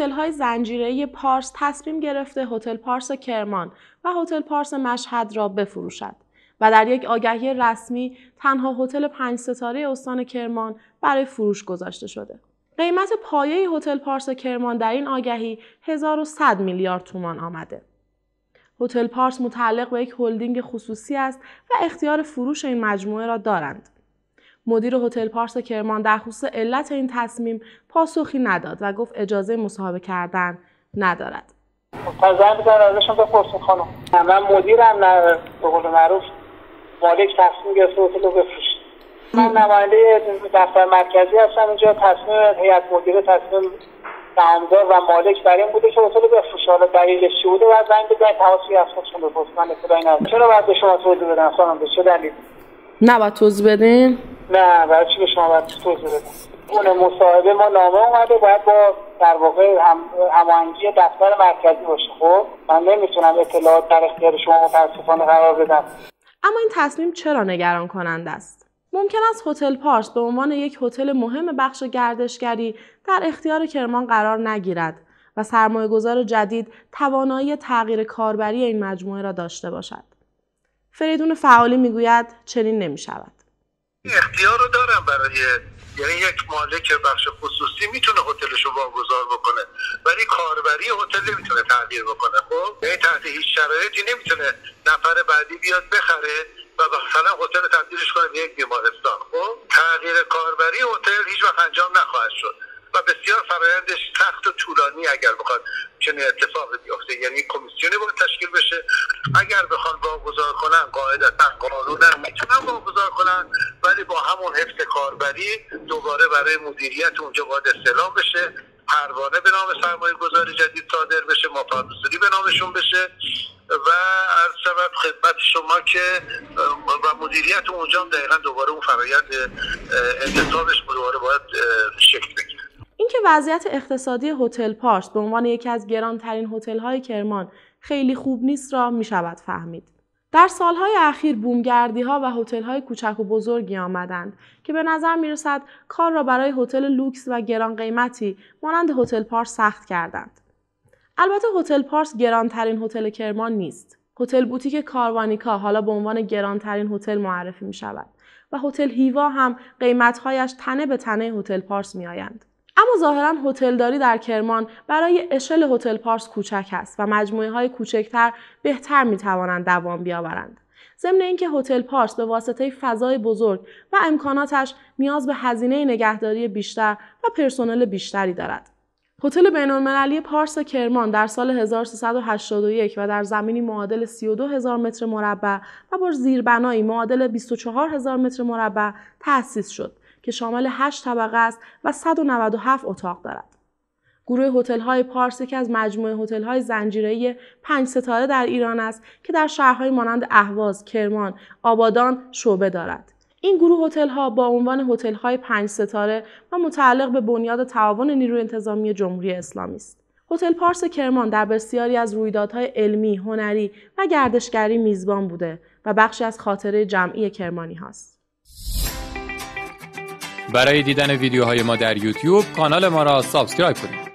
هتل‌های زنجیره‌ای پارس تصمیم گرفته هتل پارس کرمان و هتل پارس مشهد را بفروشد و در یک آگهی رسمی تنها هتل 5 ستاره استان کرمان برای فروش گذاشته شده. قیمت پایه هتل پارس کرمان در این آگهی 1100 میلیارد تومان آمده. هتل پارس متعلق به یک هلدینگ خصوصی است و اختیار فروش این مجموعه را دارند. مدیر هتل پارس کرمان در خصوص علت این تصمیم پاسخی نداد و گفت اجازه مصاحبه کردن ندارد. متوجه بودن ازشون بپرسید خانم. من مدیرم به قول معروف مالک تصمیم گرفته هتل رو بفروشه. من نماینده دفتر مرکزی هستم اینجا. تصمیم هیئت مدیره، تصمیم سهامدار و مالک برای این بوده که هتل رو بفروشه. حالا دلیلش چی بوده باید زنگ بزنید تماسی افسرشون بپرسید. من اطلاعی ندارم. چرا باید به شما توضیح بدم خانم؟ به چه دلیل؟ نباید توضیح بدین؟ نه، برای چی به شما باید توضیح بدم؟ اون مصاحبه ما نامه اومده باید با در واقع هماهنگی دفتر مرکزی باشه. خب من نمیتونم اطلاعات در اختیار شما متاسفانه قرار بدم. اما این تصمیم چرا نگران کننده است؟ ممکن است هتل پارس به عنوان یک هتل مهم بخش گردشگری در اختیار کرمان قرار نگیرد و سرمایه‌گذار جدید توانایی تغییر کاربری این مجموعه را داشته باشد. فریدون فعالی میگوید چنین نمی‌شود. اختیار رو دارم برای یعنی یک مالک بخش خصوصی میتونه هتلش رو واگذار بکنه ولی کاربری هتل نمیتونه تغییر بکنه. خب یعنی تحت هیچ شرایطی نمیتونه نفر بعدی بیاد بخره و مثلا هتل رو تبدیلش کنه به یک بیمارستان. خب تغییر کاربری هتل هیچ وقت انجام نخواهد شد و بسیار فرآیندش سخت و طولانی اگر بخواد چنین اتفاقی بیفته. یعنی کمیسیونی باید تشکیل بشه. اگر بخوان واگذار کنن قاعدتا قانونا میتونن واگذار کنن ولی با همون حفظ کاربری دوباره برای مدیریت اونجا باید استعلام بشه، پروانه به نام سرمایه‌گذار جدید صادر بشه، مافادسوری به نامشون بشه و از سبب خدمت شما که و مدیریت اونجا هم دقیقا دوباره اون فرآیند انتظامش دوباره باید شکل بگیره. اینکه وضعیت اقتصادی هتل پارس به عنوان یکی از گرانترین هتل‌های کرمان خیلی خوب نیست را می‌شود فهمید. در سالهای اخیر بومگردی‌ها و هتل‌های کوچک و بزرگی آمدند که به نظر می‌رسد کار را برای هتل لوکس و گران قیمتی مانند هتل پارس سخت کردند. البته هتل پارس گرانترین هتل کرمان نیست. هتل بوتیک کاروانیکا حالا به عنوان گرانترین هتل معرفی می‌شود و هتل هیوا هم قیمت‌هایش تنه به تنه هتل پارس می‌آیند. اما ظاهراً هتلداری در کرمان برای اشل هتل پارس کوچک است و مجموعه های کوچکتر بهتر می توانند دوام بیاورند. ضمن اینکه هتل پارس به واسطه فضای بزرگ و امکاناتش نیاز به هزینه نگهداری بیشتر و پرسنل بیشتری دارد. هتل بین‌المللی پارس کرمان در سال 1381 و در زمینی معادل 32000 متر مربع و با زیربنایی معادل 24000 متر مربع تأسیس شد که شامل 8 طبقه است و 197 اتاق دارد. گروه هتل‌های پارس یکی از مجموعه هتل‌های زنجیره‌ای 5 ستاره در ایران است که در شهرهای مانند اهواز، کرمان، آبادان شعبه دارد. این گروه هتل‌ها با عنوان هتل‌های 5 ستاره و متعلق به بنیاد تعاون نیروی انتظامی جمهوری اسلامی است. هتل پارس کرمان در بسیاری از رویدادهای علمی، هنری و گردشگری میزبان بوده و بخشی از خاطره جمعی کرمانی هاست. برای دیدن ویدیوهای ما در یوتیوب کانال ما را سابسکرایب کنید.